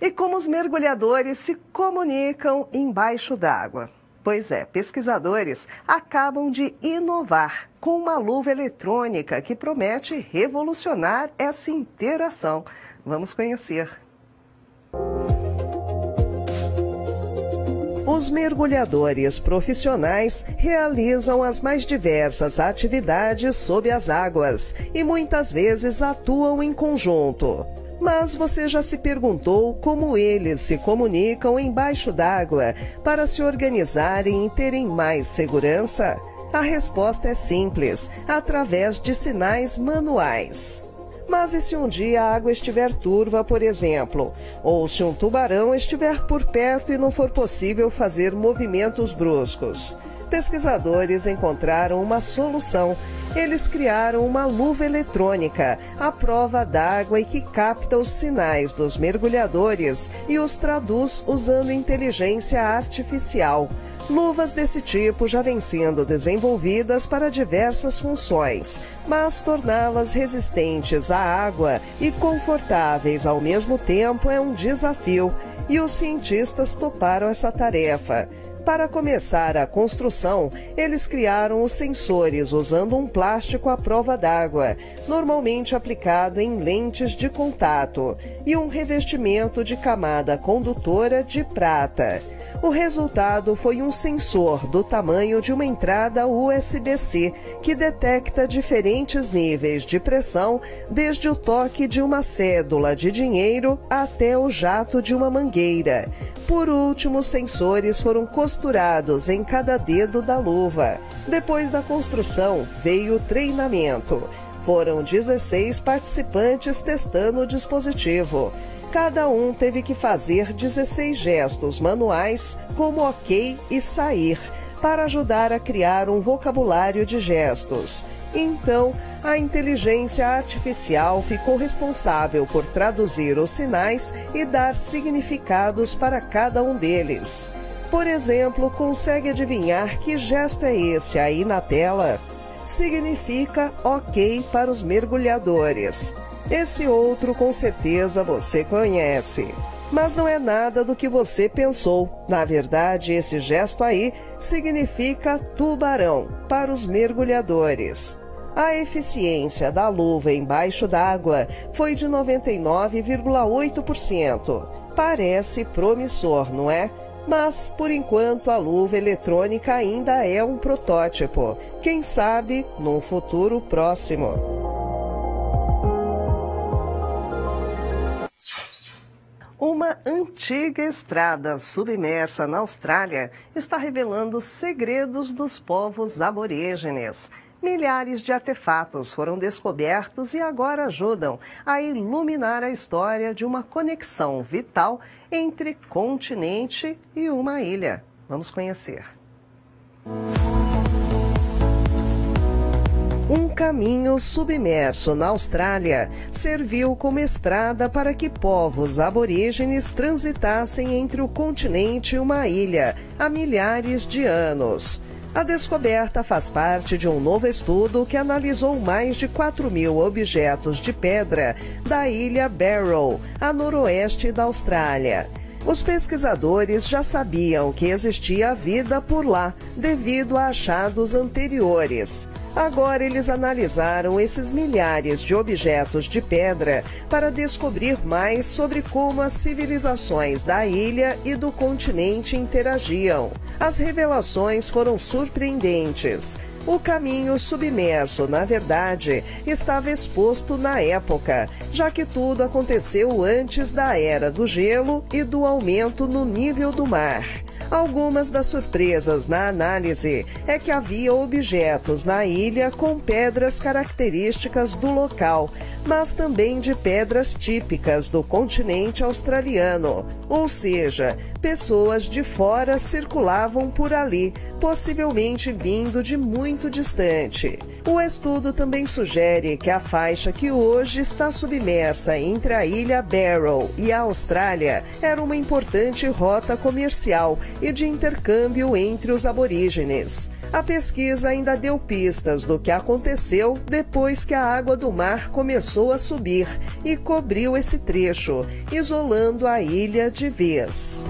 E como os mergulhadores se comunicam embaixo d'água? Pois é, pesquisadores acabam de inovar com uma luva eletrônica que promete revolucionar essa interação. Vamos conhecer. Os mergulhadores profissionais realizam as mais diversas atividades sob as águas e muitas vezes atuam em conjunto. Mas você já se perguntou como eles se comunicam embaixo d'água para se organizarem e terem mais segurança? A resposta é simples, através de sinais manuais. Mas e se um dia a água estiver turva, por exemplo? Ou se um tubarão estiver por perto e não for possível fazer movimentos bruscos? Pesquisadores encontraram uma solução. Eles criaram uma luva eletrônica, à prova d'água e que capta os sinais dos mergulhadores e os traduz usando inteligência artificial. Luvas desse tipo já vêm sendo desenvolvidas para diversas funções, mas torná-las resistentes à água e confortáveis ao mesmo tempo é um desafio, e os cientistas toparam essa tarefa. Para começar a construção, eles criaram os sensores usando um plástico à prova d'água, normalmente aplicado em lentes de contato, e um revestimento de camada condutora de prata. O resultado foi um sensor do tamanho de uma entrada USB-C, que detecta diferentes níveis de pressão, desde o toque de uma cédula de dinheiro até o jato de uma mangueira. Por último, os sensores foram costurados em cada dedo da luva. Depois da construção, veio o treinamento. Foram 16 participantes testando o dispositivo. Cada um teve que fazer 16 gestos manuais, como ok e sair, para ajudar a criar um vocabulário de gestos. Então, a inteligência artificial ficou responsável por traduzir os sinais e dar significados para cada um deles. Por exemplo, consegue adivinhar que gesto é esse aí na tela? Significa ok para os mergulhadores. Esse outro, com certeza, você conhece. Mas não é nada do que você pensou. Na verdade, esse gesto aí significa tubarão para os mergulhadores. A eficiência da luva embaixo d'água foi de 99,8%. Parece promissor, não é? Mas, por enquanto, a luva eletrônica ainda é um protótipo. Quem sabe, num futuro próximo. Uma antiga estrada submersa na Austrália está revelando segredos dos povos aborígenes. Milhares de artefatos foram descobertos e agora ajudam a iluminar a história de uma conexão vital entre continente e uma ilha. Vamos conhecer. Um caminho submerso na Austrália serviu como estrada para que povos aborígenes transitassem entre o continente e uma ilha há milhares de anos. A descoberta faz parte de um novo estudo que analisou mais de 4.000 objetos de pedra da ilha Barrow, a noroeste da Austrália. Os pesquisadores já sabiam que existia vida por lá, devido a achados anteriores. Agora eles analisaram esses milhares de objetos de pedra para descobrir mais sobre como as civilizações da ilha e do continente interagiam. As revelações foram surpreendentes. O caminho submerso, na verdade, estava exposto na época, já que tudo aconteceu antes da era do gelo e do aumento no nível do mar. Algumas das surpresas na análise é que havia objetos na ilha com pedras características do local, mas também de pedras típicas do continente australiano. Ou seja, pessoas de fora circulavam por ali, possivelmente vindo de muito distante. O estudo também sugere que a faixa que hoje está submersa entre a ilha Barrow e a Austrália era uma importante rota comercial e de intercâmbio entre os aborígenes. A pesquisa ainda deu pistas do que aconteceu depois que a água do mar começou a subir e cobriu esse trecho, isolando a ilha de vez.